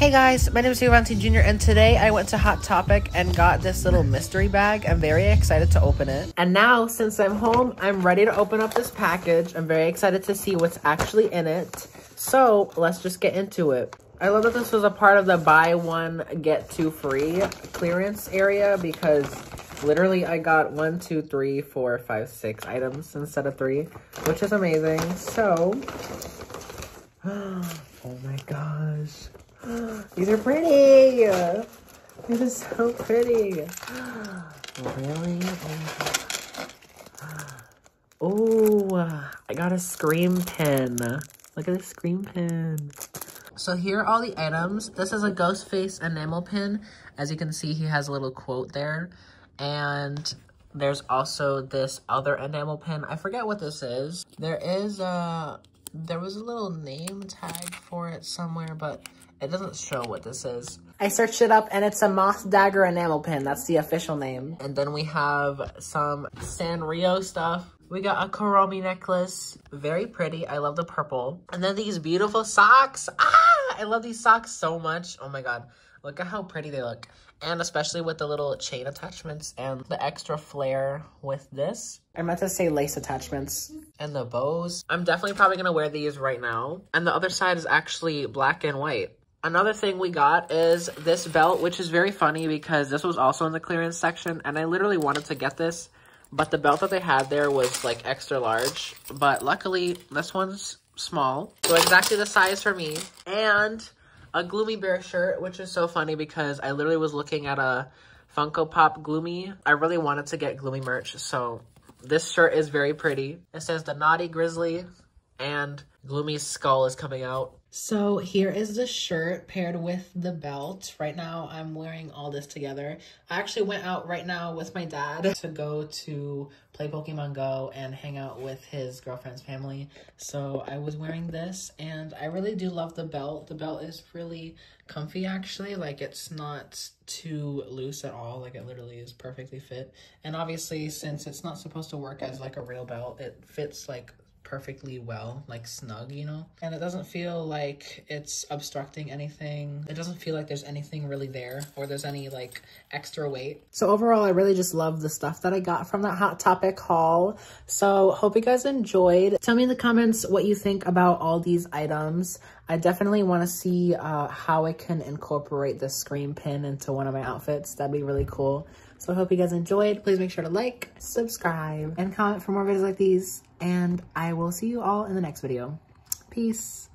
Hey guys, my name is Hugo Valentin Jr. and today I went to Hot Topic and got this little mystery bag. I'm very excited to open it. And now, since I'm home, I'm ready to open up this package. I'm very excited to see what's actually in it. So, let's just get into it. I love that this was a part of the buy one, get two free clearance area because literally I got 1, 2, 3, 4, 5, 6 items instead of 3, which is amazing. So, oh my gosh. These are pretty! This is so pretty! Really? Oh, I got a scream pin. Look at this scream pin. So here are all the items. This is a Ghostface enamel pin. As you can see, he has a little quote there. And there's also this other enamel pin. I forget what this is. There was a little name tag for it somewhere, but it doesn't show what this is. I searched it up and it's a moth dagger enamel pin. That's the official name. And then we have some Sanrio stuff. We got a Kuromi necklace. Very pretty. I love the purple. And then these beautiful socks. Ah, I love these socks so much. Oh my God. Look at how pretty they look. And especially with the little chain attachments and the extra flare with this. I meant to say lace attachments. And the bows. I'm definitely probably gonna wear these right now. And the other side is actually black and white. Another thing we got is this belt, which is very funny because this was also in the clearance section and I literally wanted to get this, but the belt that they had there was like extra large, but luckily this one's small. So exactly the size for me. And a Gloomy Bear shirt, which is so funny because I literally was looking at a Funko Pop Gloomy. I really wanted to get Gloomy merch, so this shirt is very pretty. It says the Naughty Grizzly and Gloomy's skull is coming out. So here is the shirt paired with the belt. Right now, I'm wearing all this together. I actually went out right now with my dad to go to play Pokemon Go and hang out with his girlfriend's family. So I was wearing this and I really do love the belt. The belt is really comfy actually. Like it's not too loose at all. Like it literally is perfectly fit. And obviously since it's not supposed to work as like a real belt, it fits like perfectly well, like snug, you know? And it doesn't feel like it's obstructing anything. It doesn't feel like there's anything really there or there's any like extra weight. So overall, I really just love the stuff that I got from that Hot Topic haul. So hope you guys enjoyed. Tell me in the comments what you think about all these items. I definitely want to see how I can incorporate the scream pin into one of my outfits. That'd be really cool. So I hope you guys enjoyed. Please make sure to like, subscribe, and comment for more videos like these. And I will see you all in the next video. Peace.